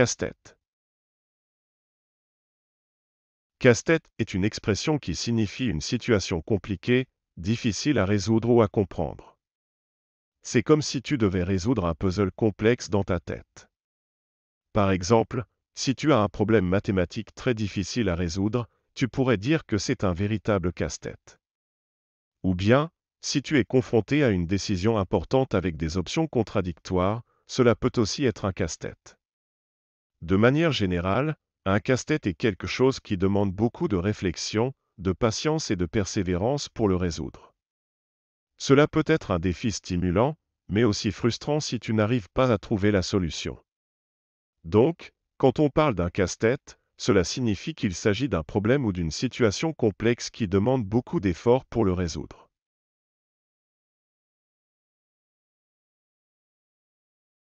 Casse-tête. Casse-tête est une expression qui signifie une situation compliquée, difficile à résoudre ou à comprendre. C'est comme si tu devais résoudre un puzzle complexe dans ta tête. Par exemple, si tu as un problème mathématique très difficile à résoudre, tu pourrais dire que c'est un véritable casse-tête. Ou bien, si tu es confronté à une décision importante avec des options contradictoires, cela peut aussi être un casse-tête. De manière générale, un casse-tête est quelque chose qui demande beaucoup de réflexion, de patience et de persévérance pour le résoudre. Cela peut être un défi stimulant, mais aussi frustrant si tu n'arrives pas à trouver la solution. Donc, quand on parle d'un casse-tête, cela signifie qu'il s'agit d'un problème ou d'une situation complexe qui demande beaucoup d'efforts pour le résoudre.